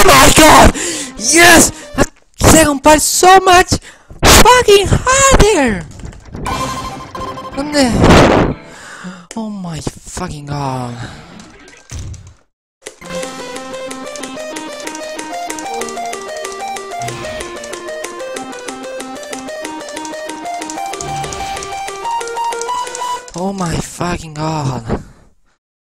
Oh my god! Yes! That second part so much fucking harder! Oh my fucking god! Oh my fucking god!